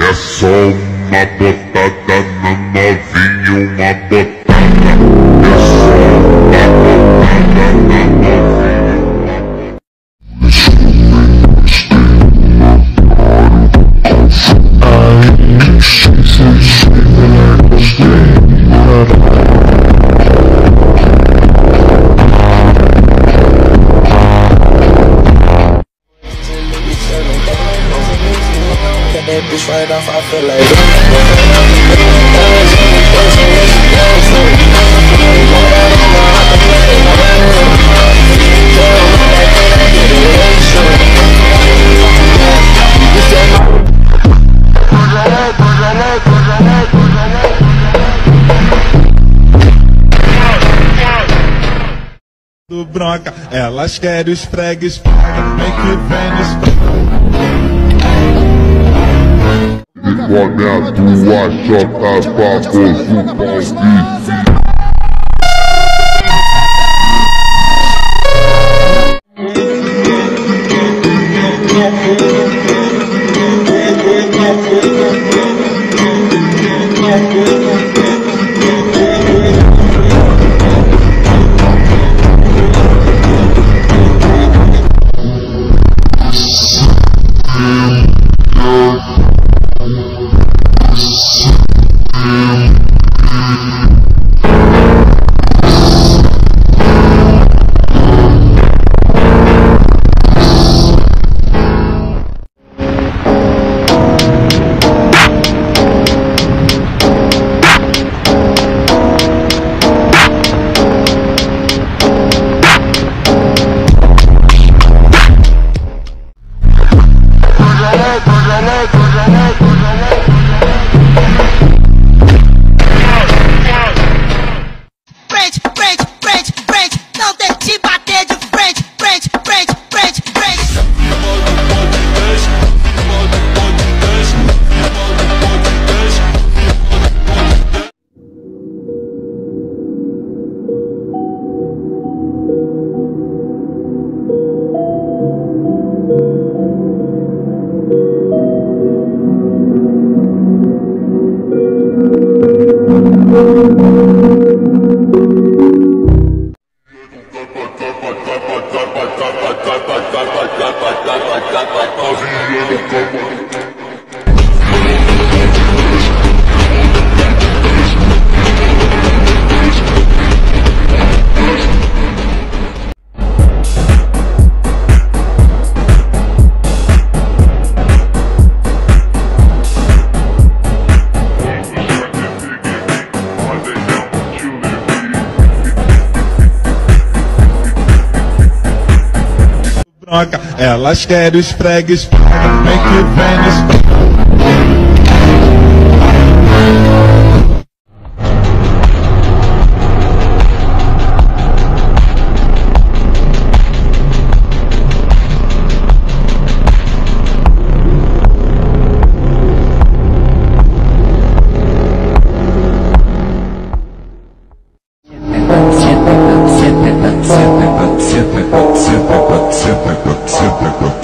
É só uma botada na novinha, uma botada. É só uma botada na novinha. That bitch right off, I feel like do bronca, elas querem os pregues, vem que vem. Iguané, duas chotas pra bolso, elas querem os pregues, vem que vem.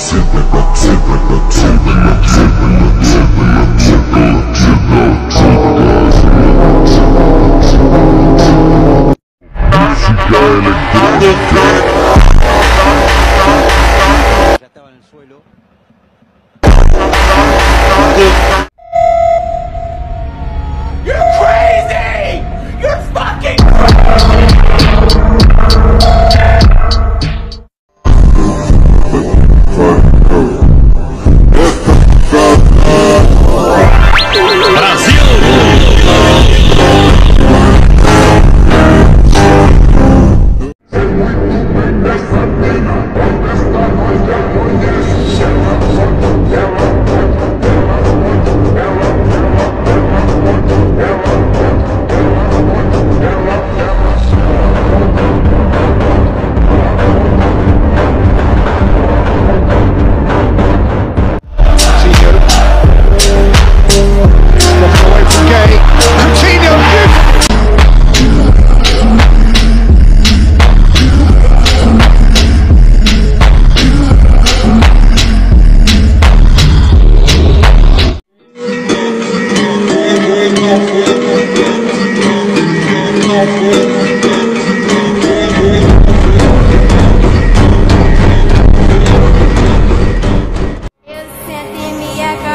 Sipping up,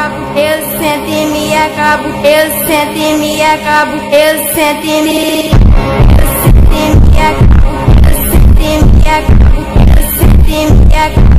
acabo, eu sento e me acabo, eu sento e me acabo, eu sento e me acabo, eu sento e me acabo, eu sento e me acabo, eu sento e me acabo.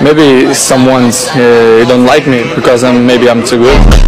Maybe someone don't like me because maybe I'm too good.